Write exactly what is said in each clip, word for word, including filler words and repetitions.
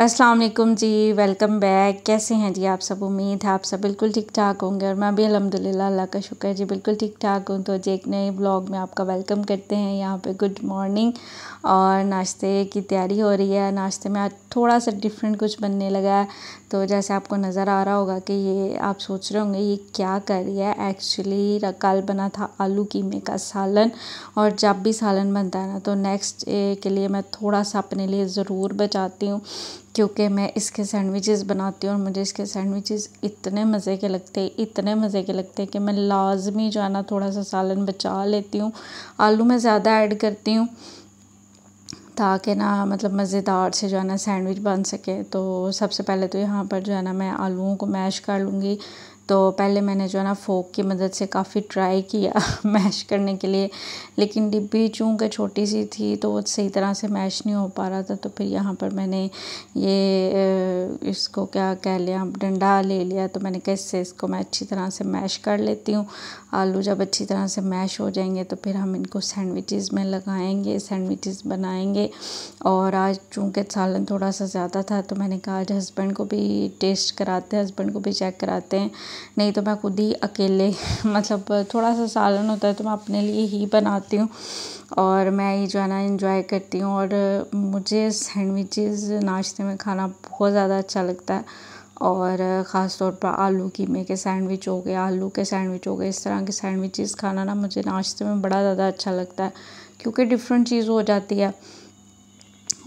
अस्सलाम वालेकुम जी, welcome back. कैसे हैं जी आप सब? उम्मीद है आप सब बिल्कुल ठीक ठाक होंगे और मैं भी अल्हम्दुलिल्लाह, अल्लाह का शुक्र है जी, बिल्कुल ठीक ठाक हूँ। तो जी एक नए ब्लॉग में आपका वेलकम करते हैं। यहाँ पे गुड मॉर्निंग और नाश्ते की तैयारी हो रही है। नाश्ते में आज थोड़ा सा डिफरेंट कुछ बनने लगा है। तो जैसे आपको नज़र आ रहा होगा कि ये आप सोच रहे होंगे ये क्या कर रही है। एक्चुअली कल बना था आलू कीमे का सालन, और जब भी सालन बनता है ना तो नेक्स्ट के लिए मैं थोड़ा सा अपने लिए ज़रूर बचाती हूँ, क्योंकि मैं इसके सैंडविचेस बनाती हूँ और मुझे इसके सैंडविचेस इतने मज़े के लगते हैं इतने मज़े के लगते हैं कि मैं लाजमी जो है ना थोड़ा सा सालन बचा लेती हूँ। आलू मैं ज़्यादा ऐड करती हूँ ताकि ना मतलब मज़ेदार से जो है ना सैंडविच बन सके। तो सबसे पहले तो यहाँ पर जो है ना मैं आलूओं को मैश कर लूँगी। तो पहले मैंने जो है ना फोक की मदद से काफ़ी ट्राई किया मैश करने के लिए, लेकिन डिब्बी चूँकि छोटी सी थी तो वो सही तरह से मैश नहीं हो पा रहा था। तो फिर यहाँ पर मैंने ये इसको क्या कह लिया, डंडा ले लिया। तो मैंने कहा इससे इसको मैं अच्छी तरह से मैश कर लेती हूँ। आलू जब अच्छी तरह से मैश हो जाएंगे तो फिर हम इनको सैंडविचेस में लगाएंगे, सैंडविचेस बनाएंगे। और आज चूँकि सालन थोड़ा सा ज़्यादा था तो मैंने कहा आज हस्बैंड को भी टेस्ट कराते हैं, हस्बैंड को भी चेक कराते हैं। नहीं तो मैं खुद ही अकेले मतलब थोड़ा सा सालन होता है तो मैं अपने लिए ही बनाती हूँ और मैं ये जो है ना इंजॉय करती हूँ। और मुझे सैंडविचेस नाश्ते में खाना बहुत ज़्यादा अच्छा लगता है, और ख़ास तौर पर आलू कीमे के सैंडविच हो गए, आलू के सैंडविच हो गए, इस तरह के सैंडविचेस खाना ना मुझे नाश्ते में बड़ा ज़्यादा अच्छा लगता है, क्योंकि डिफरेंट चीज़ हो जाती है।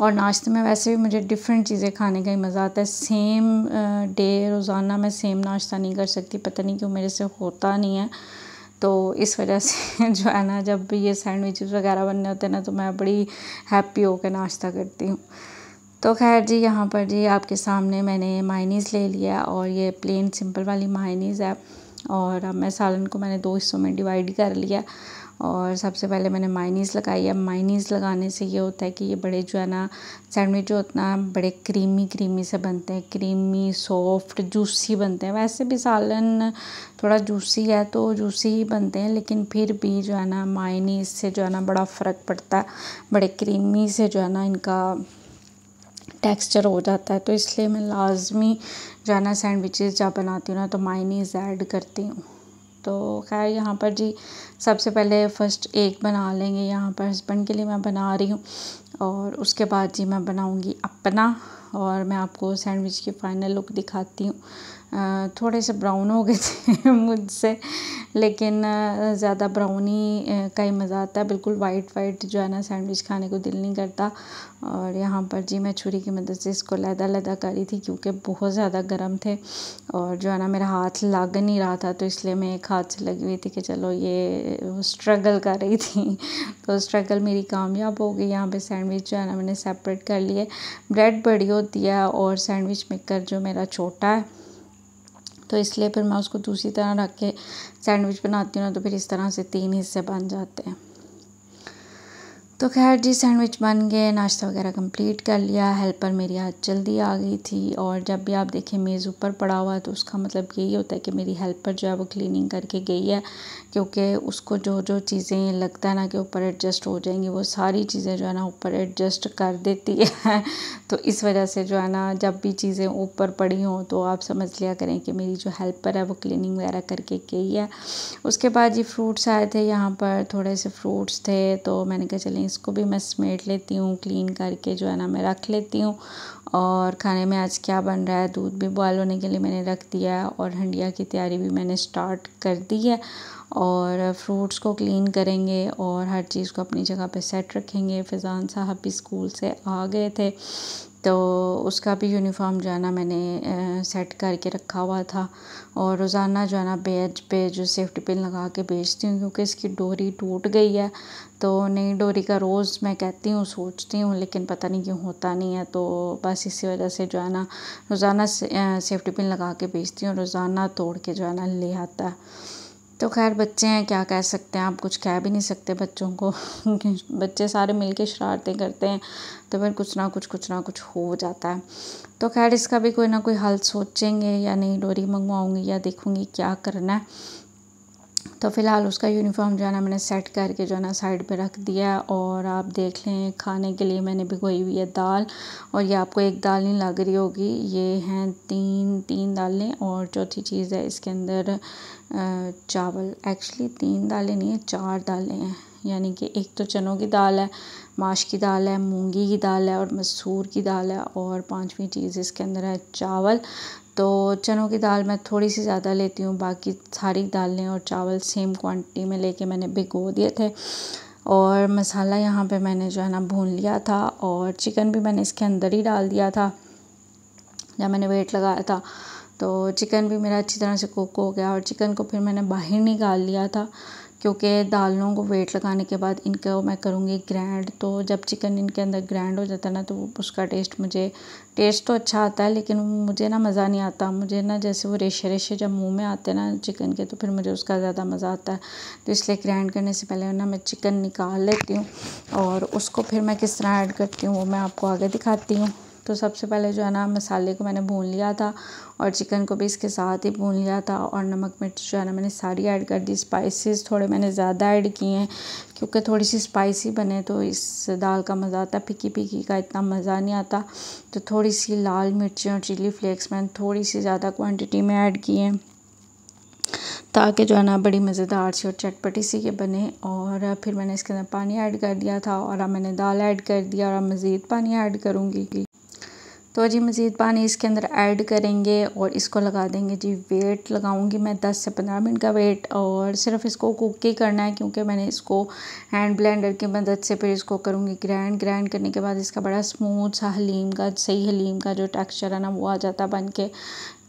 और नाश्ते में वैसे भी मुझे डिफरेंट चीज़ें खाने का ही मज़ा आता है। सेम डे रोज़ाना मैं सेम नाश्ता नहीं कर सकती, पता नहीं क्यों मेरे से होता नहीं है। तो इस वजह से जो है ना जब भी ये सैंडविचेस वगैरह बनने होते हैं ना तो मैं बड़ी हैप्पी होकर नाश्ता करती हूँ। तो खैर जी यहाँ पर जी आपके सामने मैंने मायनीज़ ले लिया, और ये प्लेन सिंपल वाली मायनीज़ है। और अब मैं सालन को मैंने दो हिस्सों में डिवाइड कर लिया, और सबसे पहले मैंने मायनीज़ लगाई है। मायनीज़ लगाने से ये होता है कि ये बड़े जो है ना सैंडविच जो होते हैं बड़े क्रीमी क्रीमी से बनते हैं, क्रीमी सॉफ्ट जूसी बनते हैं। वैसे भी सालन थोड़ा जूसी है तो जूसी ही बनते हैं, लेकिन फिर भी जो है ना मायनीज़ से जो है ना बड़ा फ़र्क पड़ता है, बड़े क्रीमी से जो है ना इनका टेक्सचर हो जाता है। तो इसलिए मैं लाजमी जो है ना सैंडविचेस जब बनाती हूँ ना तो मायनीज़ ऐड करती हूँ। तो खैर यहाँ पर जी सबसे पहले फ़र्स्ट एक बना लेंगे, यहाँ पर हस्बैंड के लिए मैं बना रही हूँ, और उसके बाद जी मैं बनाऊँगी अपना। और मैं आपको सैंडविच की फ़ाइनल लुक दिखाती हूँ। थोड़े से ब्राउन हो गए थे मुझसे, लेकिन ज़्यादा ब्राउनी का ही मज़ा आता है, बिल्कुल वाइट वाइट जो है ना सैंडविच खाने को दिल नहीं करता। और यहाँ पर जी मैं छुरी की मदद से इसको लदा लदा कर रही थी, क्योंकि बहुत ज़्यादा गर्म थे और जो है ना मेरा हाथ लग नहीं रहा था। तो इसलिए मैं एक हाथ से लगी हुई थी कि चलो ये स्ट्रगल कर रही थी, तो स्ट्रगल मेरी कामयाब हो गई। यहाँ पर सैंडविच जो है ना मैंने सेपरेट कर लिए। ब्रेड बड़ी होती है और सैंडविच मेकर जो मेरा छोटा है, तो इसलिए फिर मैं उसको दूसरी तरह रख के सैंडविच बनाती हूँ ना, तो फिर इस तरह से तीन हिस्से बन जाते हैं। तो खैर जी सैंडविच बन गए, नाश्ता वगैरह कंप्लीट कर लिया। हेल्पर मेरी आज जल्दी आ गई थी, और जब भी आप देखें मेज़ ऊपर पड़ा हुआ है तो उसका मतलब यही होता है कि मेरी हेल्पर जो है वो क्लीनिंग करके गई है, क्योंकि उसको जो जो चीज़ें लगता है ना कि ऊपर एडजस्ट हो जाएंगी, वो सारी चीज़ें जो है ना ऊपर एडजस्ट कर देती है। तो इस वजह से जो है ना जब भी चीज़ें ऊपर पड़ी हों तो आप समझ लिया करें कि मेरी जो हेल्पर है वो क्लीनिंग वगैरह करके गई है। उसके बाद ये फ्रूट्स आए थे, यहाँ पर थोड़े से फ्रूट्स थे, तो मैंने कहा चलें इसको भी मैं समेट लेती हूँ, क्लीन करके जो है ना मैं रख लेती हूँ। और खाने में आज क्या बन रहा है, दूध भी बॉयल होने के लिए मैंने रख दिया है, और हंडिया की तैयारी भी मैंने स्टार्ट कर दी है। और फ्रूट्स को क्लीन करेंगे और हर चीज़ को अपनी जगह पे सेट रखेंगे। फ़िज़ान साहब भी स्कूल से आ गए थे, तो उसका भी यूनिफॉर्म जो है ना मैंने सेट करके रखा हुआ था। और रोज़ाना जो है ना बैच पे जो सेफ्टी पिन लगा के बेचती हूँ, क्योंकि इसकी डोरी टूट गई है। तो नई डोरी का रोज़ मैं कहती हूँ, सोचती हूँ, लेकिन पता नहीं क्यों होता नहीं है। तो बस इसी वजह से जो है ना रोज़ाना से, सेफ्टी पिन लगा के बेचती हूँ, रोज़ाना तोड़ के जो है ना ले आता है। तो खैर बच्चे हैं, क्या कह सकते हैं, आप कुछ कह भी नहीं सकते बच्चों को बच्चे सारे मिलके शरारतें करते हैं, तो फिर कुछ ना कुछ कुछ ना कुछ हो जाता है। तो खैर इसका भी कोई ना कोई हल सोचेंगे, या नई डोरी मंगवाऊंगी, या देखूंगी क्या करना है। तो फ़िलहाल उसका यूनिफॉर्म जो है ना मैंने सेट करके जो है ना साइड पे रख दिया। और आप देख लें खाने के लिए मैंने भिगोई हुई है दाल, और ये आपको एक दाल नहीं लग रही होगी, ये हैं तीन तीन दालें और चौथी चीज़ है इसके अंदर चावल। एक्चुअली तीन दालें नहीं है, चार दालें हैं, यानी कि एक तो चनों की दाल है, माश की दाल है, मूंगी की दाल है और मसूर की दाल है, और पाँचवीं चीज़ इसके अंदर है चावल। तो चनों की दाल मैं थोड़ी सी ज़्यादा लेती हूँ, बाकी सारी दालें और चावल सेम क्वांटिटी में लेके मैंने भिगो दिए थे। और मसाला यहाँ पे मैंने जो है ना भून लिया था, और चिकन भी मैंने इसके अंदर ही डाल दिया था जब मैंने वेट लगाया था। तो चिकन भी मेरा अच्छी तरह से कुक हो गया, और चिकन को फिर मैंने बाहर निकाल लिया था क्योंकि दालों को वेट लगाने के बाद इनको मैं करूँगी ग्रैंड। तो जब चिकन इनके अंदर ग्रैंड हो जाता है ना तो उसका टेस्ट मुझे टेस्ट तो अच्छा आता है, लेकिन मुझे ना मज़ा नहीं आता। मुझे ना जैसे वो रेशे रेशे जब मुंह में आते हैं ना चिकन के, तो फिर मुझे उसका ज़्यादा मज़ा आता है। तो इसलिए ग्रैंड करने से पहले ना मैं चिकन निकाल लेती हूँ, और उसको फिर मैं किस तरह ऐड करती हूँ वो मैं आपको आगे दिखाती हूँ। तो सबसे पहले जो है ना मसाले को मैंने भून लिया था, और चिकन को भी इसके साथ ही भून लिया था, और नमक मिर्च जो है ना मैंने सारी ऐड कर दी। स्पाइसेस थोड़े मैंने ज़्यादा ऐड किए हैं क्योंकि थोड़ी सी स्पाइसी बने तो इस दाल का मज़ा आता है, फिकी फिकी का इतना मज़ा नहीं आता। तो थोड़ी सी लाल मिर्ची और चिली फ्लेक्स मैंने थोड़ी सी ज़्यादा क्वान्टिटी में ऐड किए हैं ताकि जो है ना बड़ी मज़ेदार सी और चटपटी सी ये बने। और फिर मैंने इसके अंदर पानी ऐड कर दिया था, और अब मैंने दाल ऐड कर दिया, और अब मज़ीद पानी ऐड करूँगी। तो जी मज़ीद पानी इसके अंदर ऐड करेंगे, और इसको लगा देंगे जी वेट लगाऊंगी मैं दस से पंद्रह मिनट का वेट। और सिर्फ इसको कुक ही करना है क्योंकि मैंने इसको हैंड ब्लेंडर की मदद से फिर इसको करूंगी ग्रैंड। ग्रैंड करने के बाद इसका बड़ा स्मूथ सा हलीम का सही हलीम का जो टेक्सचर है ना वो आ जाता बन के।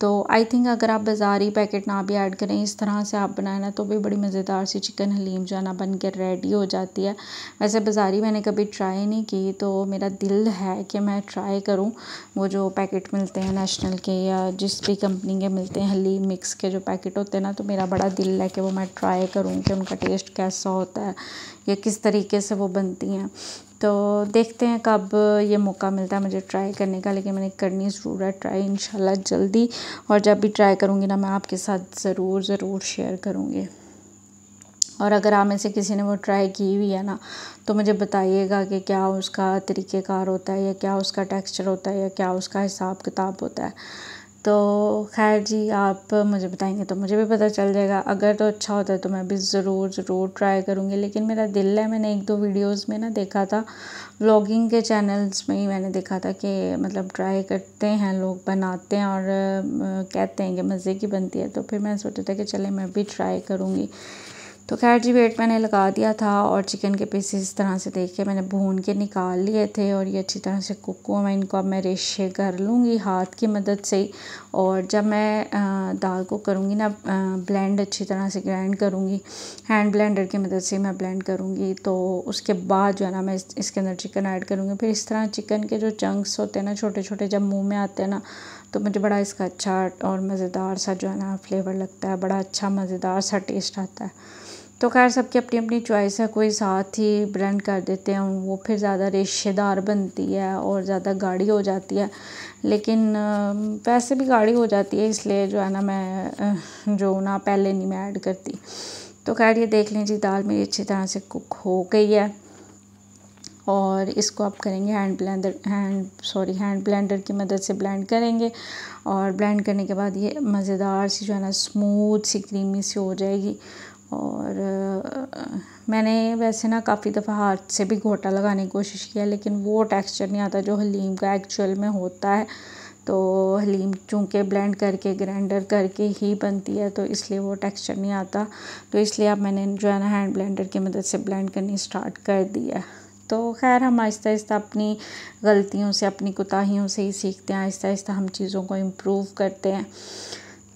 तो आई थिंक अगर आप बाज़ारी पैकेट ना भी ऐड करें, इस तरह से आप बनाए ना तो भी बड़ी मज़ेदार सी चिकन हलीम जो है ना बन के रेडी हो जाती है। वैसे बाज़ारी मैंने कभी ट्राई नहीं की, तो मेरा दिल है कि मैं ट्राई करूं। वो जो पैकेट मिलते हैं नेशनल के या जिस भी कंपनी के मिलते हैं हलीम मिक्स के जो पैकेट होते हैं ना, तो मेरा बड़ा दिल है कि वो मैं ट्राई करूँ कि उनका टेस्ट कैसा होता है या किस तरीके से वो बनती हैं। तो देखते हैं कब ये मौका मिलता है मुझे ट्राई करने का, लेकिन मैंने करनी ज़रूर है ट्राई इंशाल्लाह जल्दी। और जब भी ट्राई करूँगी ना मैं आपके साथ ज़रूर ज़रूर शेयर करूँगी। और अगर आप में से किसी ने वो ट्राई की हुई है ना तो मुझे बताइएगा कि क्या उसका तरीक़ेकार होता है, या क्या उसका टेक्स्चर होता है, या क्या उसका हिसाब किताब होता है। तो खैर जी आप मुझे बताएंगे तो मुझे भी पता चल जाएगा, अगर तो अच्छा होता है तो मैं भी ज़रूर ज़रूर ट्राई करूँगी। लेकिन मेरा दिल है, मैंने एक दो वीडियोस में ना देखा था, व्लॉगिंग के चैनल्स में ही मैंने देखा था कि मतलब ट्राई करते हैं लोग, बनाते हैं और कहते हैं कि मज़े की बनती है। तो फिर मैंने सोचा था कि चले मैं भी ट्राई करूँगी। तो खैर जी वेट मैंने लगा दिया था, और चिकन के पीसेस इस तरह से देख के मैंने भून के निकाल लिए थे, और ये अच्छी तरह से कुक हुआ। मैं इनको अब मैं रेशे कर लूँगी हाथ की मदद से ही, और जब मैं दाल को करूँगी ना ब्लेंड अच्छी तरह से ग्राइंड करूँगी, हैंड ब्लेंडर की मदद से मैं ब्लेंड करूँगी। तो उसके बाद जो है ना मैं इस, इसके अंदर चिकन ऐड करूँगी। फिर इस तरह चिकन के जो चंक्स होते हैं ना छोटे छोटे, जब मुँह में आते हैं ना तो मुझे बड़ा इसका अच्छा और मज़ेदार सा जो है ना फ्लेवर लगता है, बड़ा अच्छा मज़ेदार सा टेस्ट आता है। तो खैर सबकी अपनी अपनी चॉइस है, कोई साथ ही ब्लेंड कर देते हैं वो फिर ज़्यादा रेशेदार बनती है और ज़्यादा गाढ़ी हो जाती है, लेकिन वैसे भी गाढ़ी हो जाती है इसलिए जो है ना मैं जो ना पहले नहीं मैं ऐड करती। तो खैर ये देख लीजिए दाल मेरी अच्छी तरह से कुक हो गई है, और इसको आप करेंगे hand blender hand sorry hand blender की मदद से ब्लेंड करेंगे। और ब्लेंड करने के बाद ये मज़ेदार सी जो है ना स्मूथ सी क्रीमी सी हो जाएगी। और मैंने वैसे ना काफ़ी दफ़ा हाथ से भी घोटा लगाने की कोशिश किया, लेकिन वो टेक्सचर नहीं आता जो हलीम का एक्चुअल में होता है। तो हलीम चूँकि ब्लेंड करके ग्राइंडर करके ही बनती है तो इसलिए वो टेक्सचर नहीं आता। तो इसलिए अब मैंने जो है ना हैंड ब्लेंडर की मदद से ब्लेंड करनी स्टार्ट कर दिया। तो खैर हम आहिस्ता आहिस्ता अपनी गलतियों से अपनी कोताहियों से ही सीखते हैं, आहिस्ता आहिस्ता हम चीज़ों को इम्प्रूव करते हैं।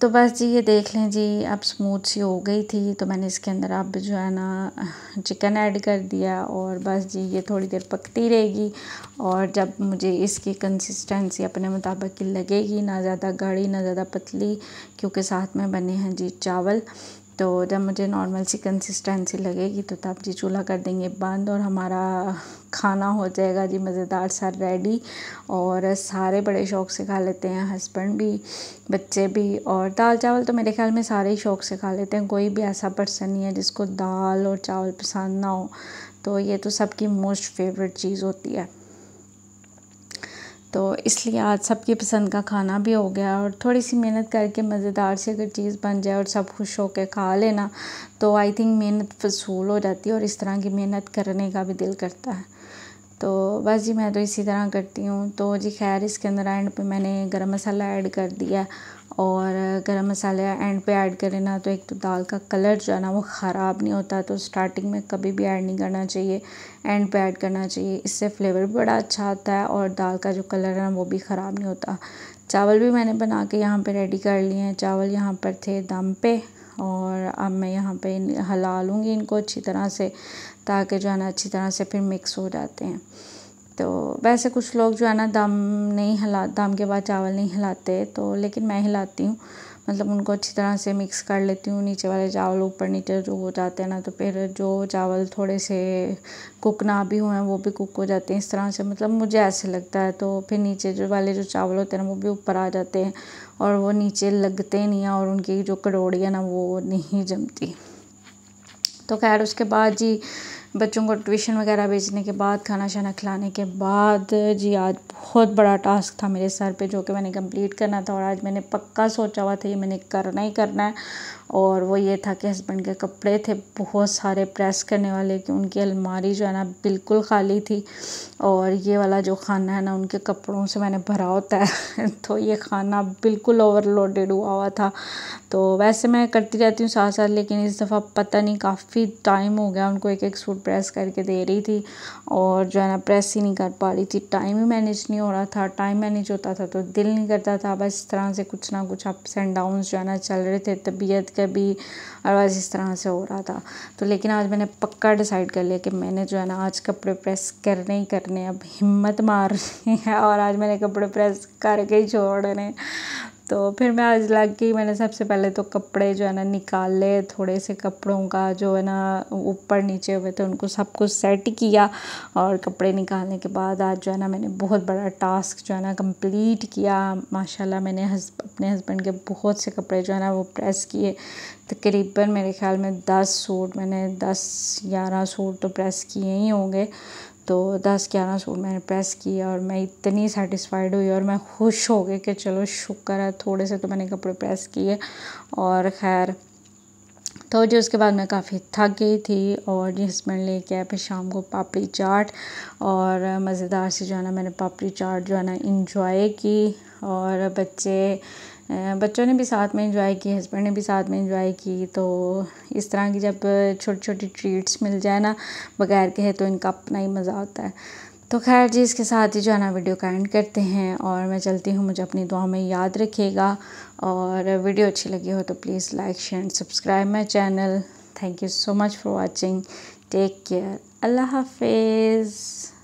तो बस जी ये देख लें जी अब स्मूथ सी हो गई थी, तो मैंने इसके अंदर अब जो है ना चिकन ऐड कर दिया, और बस जी ये थोड़ी देर पकती रहेगी। और जब मुझे इसकी कंसिस्टेंसी अपने मुताबिक की लगेगी, ना ज़्यादा गाढ़ी ना ज़्यादा पतली, क्योंकि साथ में बने हैं जी चावल। तो जब मुझे नॉर्मल सी कंसिस्टेंसी लगेगी तो तब जी चूल्हा कर देंगे बंद और हमारा खाना हो जाएगा जी मज़ेदार सा रेडी। और सारे बड़े शौक़ से खा लेते हैं, हस्बैंड भी बच्चे भी। और दाल चावल तो मेरे ख्याल में सारे ही शौक़ से खा लेते हैं, कोई भी ऐसा पर्सन नहीं है जिसको दाल और चावल पसंद ना हो। तो ये तो सबकी मोस्ट फेवरेट चीज़ होती है, तो इसलिए आज सबकी पसंद का खाना भी हो गया। और थोड़ी सी मेहनत करके मज़ेदार से अगर चीज़ बन जाए और सब खुश होकर खा लेना तो आई थिंक मेहनत फसूल हो जाती है और इस तरह की मेहनत करने का भी दिल करता है। तो बस जी मैं तो इसी तरह करती हूँ। तो जी खैर इसके अंदर एंड पे मैंने गरम मसाला ऐड कर दिया, और गरम मसाला एंड पे ऐड करें ना तो एक तो दाल का कलर जो है ना वो ख़राब नहीं होता, तो स्टार्टिंग में कभी भी ऐड नहीं करना चाहिए, एंड पे ऐड करना चाहिए। इससे फ्लेवर भी बड़ा अच्छा आता है और दाल का जो कलर है ना वो भी ख़राब नहीं होता। चावल भी मैंने बना के यहाँ पर रेडी कर लिए हैं। चावल यहाँ पर थे दम पे, और अब मैं यहाँ पे हिला लूँगी इनको अच्छी तरह से ताकि जो है ना अच्छी तरह से फिर मिक्स हो जाते हैं। तो वैसे कुछ लोग जो है ना दम नहीं हिला दम के बाद चावल नहीं हिलाते, तो लेकिन मैं हिलाती हूँ, मतलब उनको अच्छी तरह से मिक्स कर लेती हूँ। नीचे वाले चावल ऊपर नीचे जो हो जाते हैं ना, तो फिर जो चावल थोड़े से कुक ना भी हुए हैं वो भी कुक हो जाते हैं इस तरह से, मतलब मुझे ऐसे लगता है। तो फिर नीचे जो वाले जो चावल होते हैं ना वो भी ऊपर आ जाते हैं और वो नीचे लगते नहीं हैं, और उनकी जो कड़ोड़ी है ना वो नहीं जमती। तो खैर उसके बाद जी बच्चों को ट्यूशन वगैरह भेजने के बाद, खाना शाना खिलाने के बाद जी आज बहुत बड़ा टास्क था मेरे सर पे जो कि मैंने कंप्लीट करना था, और आज मैंने पक्का सोचा हुआ था ये मैंने करना ही करना है। और वो ये था कि हस्बैंड के कपड़े थे बहुत सारे प्रेस करने वाले, कि उनकी अलमारी जो है ना बिल्कुल खाली थी, और ये वाला जो खाना है ना उनके कपड़ों से मैंने भरा होता है तो ये खाना बिल्कुल ओवरलोडेड हुआ हुआ था। तो वैसे मैं करती रहती हूँ साथ साथ, लेकिन इस दफ़ा पता नहीं काफ़ी टाइम हो गया उनको एक एक सूट प्रेस करके दे रही थी, और जो है ना प्रेस ही नहीं कर पा रही थी, टाइम ही मैनेज नहीं हो रहा था। टाइम मैनेज होता था तो दिल नहीं करता था, बस इस तरह से कुछ ना कुछ अप्स एंड डाउन्स जो है ना चल रहे थे, तबीयत के भी, और बस इस तरह से हो रहा था। तो लेकिन आज मैंने पक्का डिसाइड कर लिया कि मैंने जो है ना आज कपड़े प्रेस करने ही करने, अब हिम्मत मारनी है, और आज मैंने कपड़े प्रेस करके ही छोड़ने। तो फिर मैं आज लग गई, मैंने सबसे पहले तो कपड़े जो है ना निकाले, थोड़े से कपड़ों का जो है ना ऊपर नीचे हुए थे उनको सब कुछ सेट किया, और कपड़े निकालने के बाद आज जो है ना मैंने बहुत बड़ा टास्क जो है ना कंप्लीट किया। माशाल्लाह मैंने हस, अपने हस्बैंड के बहुत से कपड़े जो है ना वो प्रेस किए, तकरीबन मेरे ख्याल में दस सूट मैंने दस ग्यारह सूट तो प्रेस किए ही होंगे, तो दस ग्यारह सूट मैंने प्रेस किया, और मैं इतनी सेटिस्फाइड हुई और मैं खुश हो गई कि चलो शुक्र है थोड़े से तो मैंने कपड़े प्रेस किए। और खैर तो जी उसके बाद मैं काफ़ी थक गई थी, और जी हस्बैंड लेके आया फिर शाम को पापड़ी चाट, और मज़ेदार से जो है ना मैंने पापड़ी चाट जो है ना इंजॉय की, और बच्चे बच्चों ने भी साथ में इंजॉय की, हस्बैंड ने भी साथ में इंजॉय की। तो इस तरह की जब छोटी छोटी ट्रीट्स मिल जाए ना बगैर के, तो इनका अपना ही मज़ा आता है। तो खैर जी इसके साथ ही जो है ना वीडियो का एंड करते हैं, और मैं चलती हूँ, मुझे अपनी दुआ में याद रखिएगा। और वीडियो अच्छी लगी हो तो please like share and subscribe my channel. Thank you so much for watching, take care, अल्लाह हाफिज़।